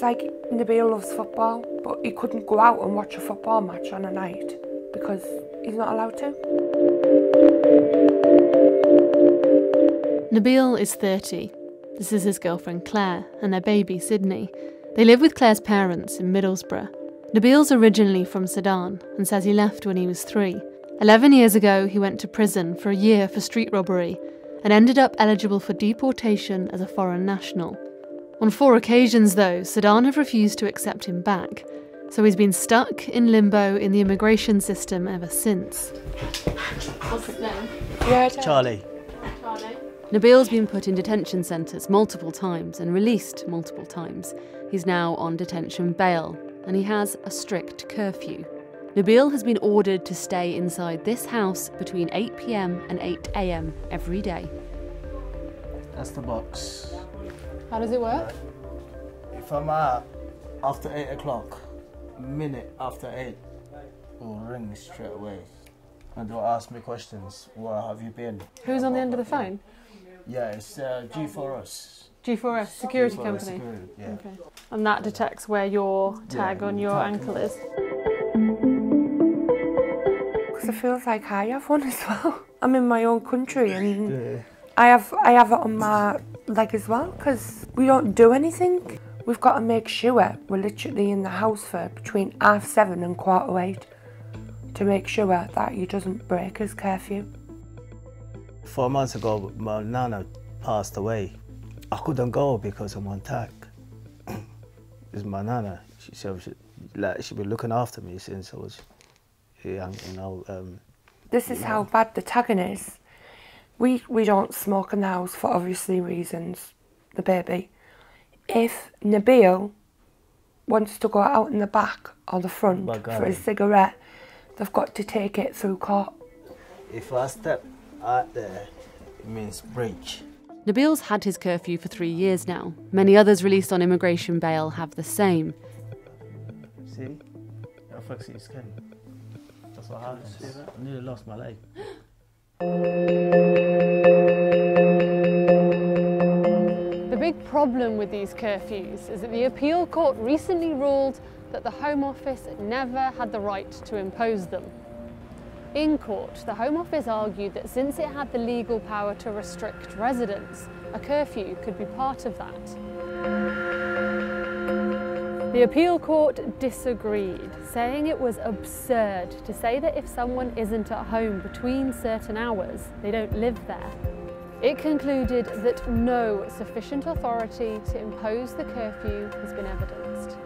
It's like Nabil loves football, but he couldn't go out and watch a football match on a night because he's not allowed to. Nabil is 30. This is his girlfriend Claire and their baby Sydney. They live with Claire's parents in Middlesbrough. Nabil's originally from Sudan and says he left when he was 3. 11 years ago, he went to prison for a year for street robbery and ended up eligible for deportation as a foreign national. On 4 occasions, though, Sudan have refused to accept him back, so he's been stuck in limbo in the immigration system ever since. What's his name? Charlie. Charlie. Nabil's been put in detention centres multiple times and released multiple times. He's now on detention bail, and he has a strict curfew. Nabil has been ordered to stay inside this house between 8 p.m. and 8 a.m. every day. That's the box. How does it work? If I'm out after 8 o'clock, a minute after 8, it'll ring me straight away. And they'll ask me questions. Where have you been? Who's on the end of the phone? Yeah, it's G4S. G4S, security G4S company? Security, yeah. Okay. And that detects where your tag on your ankle is? Because it feels like I have one as well. I'm in my own country and I have it on my leg as well because we don't do anything. We've got to make sure we're literally in the house for between 7:30 and 7:45 to make sure that he doesn't break his curfew. 4 months ago, my nana passed away. I couldn't go because I'm on tag. It's my nana. She's been looking after me since I was young, you know. This is how bad the tagging is. We don't smoke in the house for obviously reasons, the baby. If Nabil wants to go out in the back or the front for a cigarette, they've got to take it through court. If I step out there, it means breach. Nabil's had his curfew for 3 years now. Many others released on immigration bail have the same. See? It affects your skin. That's what happens. I nearly lost my leg. The big problem with these curfews is that the appeal court recently ruled that the Home Office never had the right to impose them. In court, the Home Office argued that since it had the legal power to restrict residents, a curfew could be part of that. The appeal court disagreed, saying it was absurd to say that if someone isn't at home between certain hours, they don't live there. It concluded that no sufficient authority to impose the curfew has been evidenced.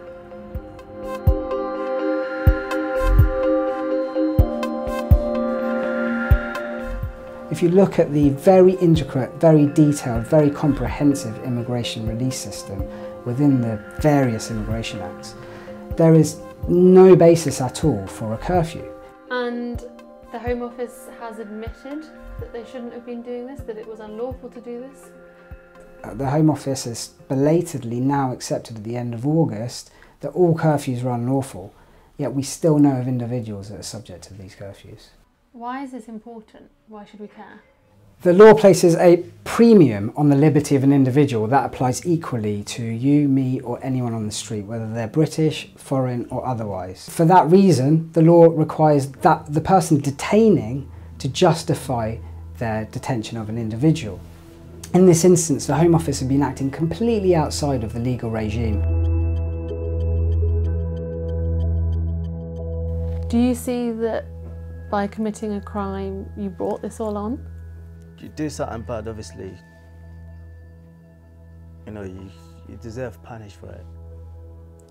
If you look at the very intricate, very detailed, very comprehensive immigration release system within the various immigration acts, there is no basis at all for a curfew. And the Home Office has admitted that they shouldn't have been doing this, that it was unlawful to do this? The Home Office has belatedly now accepted at the end of August that all curfews are unlawful, yet we still know of individuals that are subject to these curfews. Why is this important? Why should we care? The law places a premium on the liberty of an individual. That applies equally to you, me, or anyone on the street, whether they're British, foreign, or otherwise. For that reason, the law requires that the person detaining to justify their detention of an individual. In this instance, the Home Office have been acting completely outside of the legal regime. Do you see that by committing a crime, you brought this all on? You do something bad, obviously. You know, you deserve punished for it.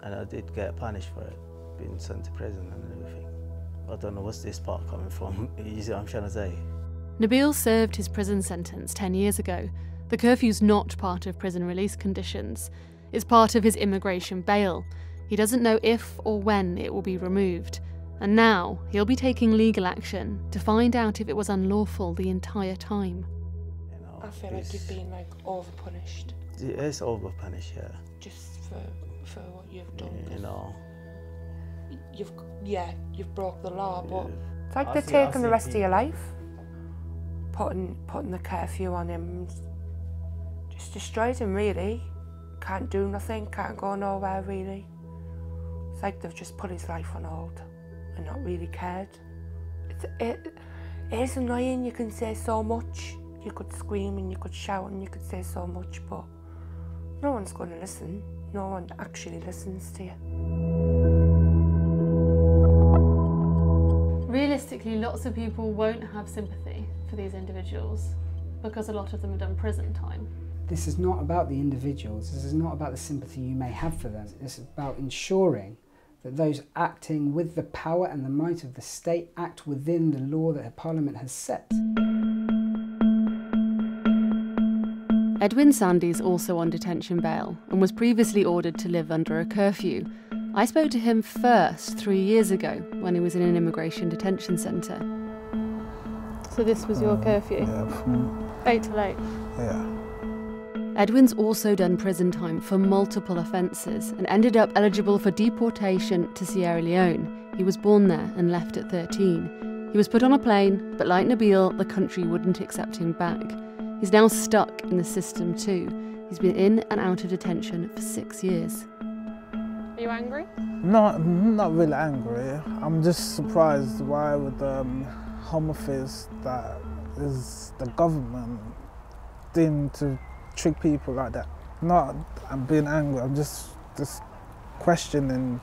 And I did get punished for it, being sent to prison and everything. I don't know what's this part coming from. You see what I'm trying to say? Nabil served his prison sentence 10 years ago. The curfew's not part of prison release conditions. It's part of his immigration bail. He doesn't know if or when it will be removed. And now he'll be taking legal action to find out if it was unlawful the entire time. You know, I feel like you've been like overpunished. It is overpunished, yeah. Just for what you've done. You know. You've broke the law, but it's like they're taking the rest of your life. Putting the curfew on him just destroyed him really. Can't do nothing, can't go nowhere really. It's like they've just put his life on hold and not really cared. It is annoying, you can say so much. You could scream and you could shout and you could say so much, but no one's going to listen. No one actually listens to you. Realistically, lots of people won't have sympathy for these individuals because a lot of them have done prison time. This is not about the individuals. This is not about the sympathy you may have for them. It's about ensuring that those acting with the power and the might of the state act within the law that Parliament has set. Edwin Sandy is also on detention bail and was previously ordered to live under a curfew. I spoke to him first 3 years ago when he was in an immigration detention centre. So this was your curfew? Yeah. 8 to 8? Yeah. Edwin's also done prison time for multiple offences and ended up eligible for deportation to Sierra Leone. He was born there and left at 13. He was put on a plane, but like Nabil, the country wouldn't accept him back. He's now stuck in the system too. He's been in and out of detention for 6 years. Are you angry? No, I'm not really angry. I'm just surprised why with the Home Office, that is the government, deem to trick people like that. Not I'm being angry, I'm just questioning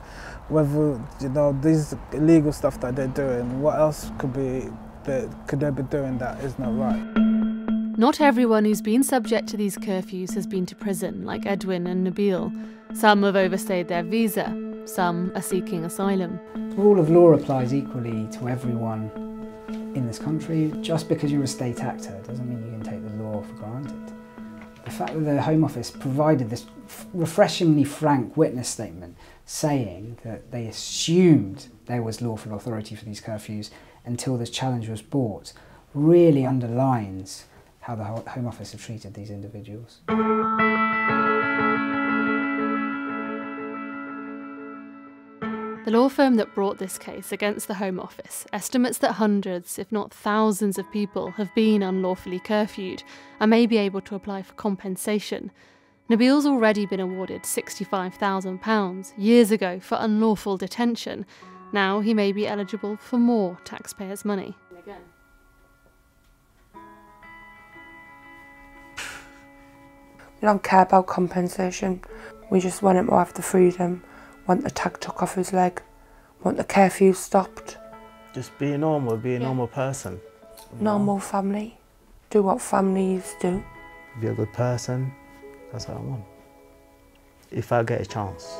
whether, you know, these illegal stuff that they're doing, what else could they be doing that is not right? Not everyone who's been subject to these curfews has been to prison, like Edwin and Nabil. Some have overstayed their visa, some are seeking asylum. The rule of law applies equally to everyone in this country. Just because you're a state actor doesn't mean you can take the law for granted. The fact that the Home Office provided this refreshingly frank witness statement saying that they assumed there was lawful authority for these curfews until this challenge was brought really underlines how the Home Office have treated these individuals. The law firm that brought this case against the Home Office estimates that hundreds, if not thousands, of people have been unlawfully curfewed and may be able to apply for compensation. Nabil's already been awarded £65,000 years ago for unlawful detention. Now he may be eligible for more taxpayers' money. Again. We don't care about compensation, we just want him to have the freedom, want the tag took off his leg, want the curfew stopped. Just be normal, be a normal person. Normal family, do what families do. Be a good person, that's what I want, if I get a chance.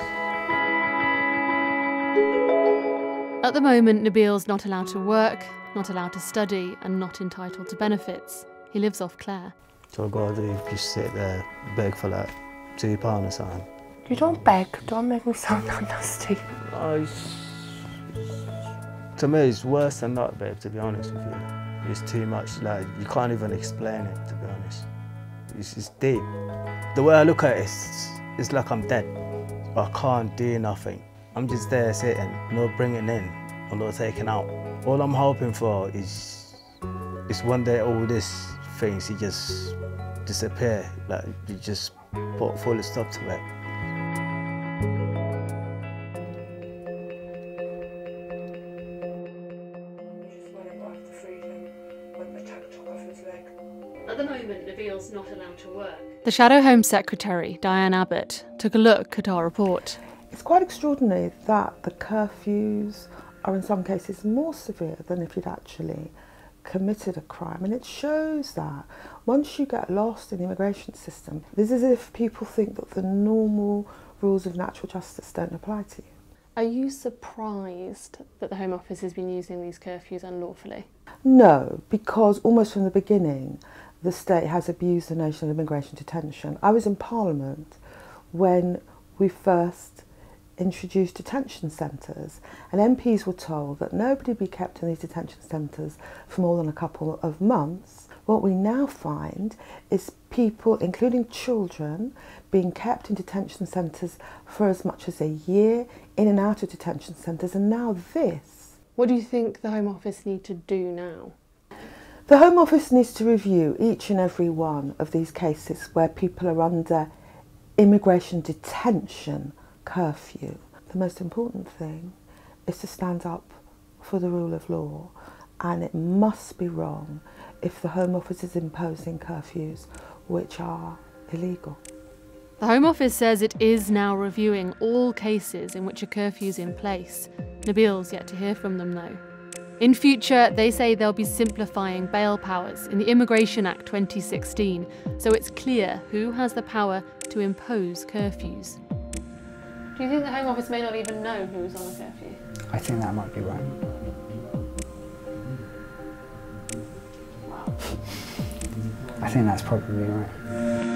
At the moment, Nabil's not allowed to work, not allowed to study and not entitled to benefits. He lives off Claire. So I've got to do, just sit there, beg for like £2 or something. You don't beg, don't make me sound that nasty. To me it's worse than that, babe, to be honest with you. It's too much, like, you can't even explain it, to be honest. It's deep. The way I look at it, it's like I'm dead. I can't do nothing. I'm just there sitting, no bringing in or no taking out. All I'm hoping for is one day all this things, you just disappear, like you just put full stop to it. At the moment, Nabil's not allowed to work. The Shadow Home Secretary, Diane Abbott, took a look at our report. It's quite extraordinary that the curfews are in some cases more severe than if you'd actually committed a crime, and it shows that once you get lost in the immigration system, this is if people think that the normal rules of natural justice don't apply to you. Are you surprised that the Home Office has been using these curfews unlawfully? No, because almost from the beginning the state has abused the notion of immigration detention. I was in Parliament when we first introduced detention centres, and MPs were told that nobody would be kept in these detention centres for more than a couple of months. What we now find is people, including children, being kept in detention centres for as much as a year, in and out of detention centres, and now this. What do you think the Home Office need to do now? The Home Office needs to review each and every one of these cases where people are under immigration detention curfew. The most important thing is to stand up for the rule of law, and it must be wrong if the Home Office is imposing curfews which are illegal. The Home Office says it is now reviewing all cases in which a curfew's in place. Nabil's yet to hear from them though. In future, they say they'll be simplifying bail powers in the Immigration Act 2016, so it's clear who has the power to impose curfews. Do you think the Home Office may not even know who's on a curfew? I think that might be right. I think that's probably right.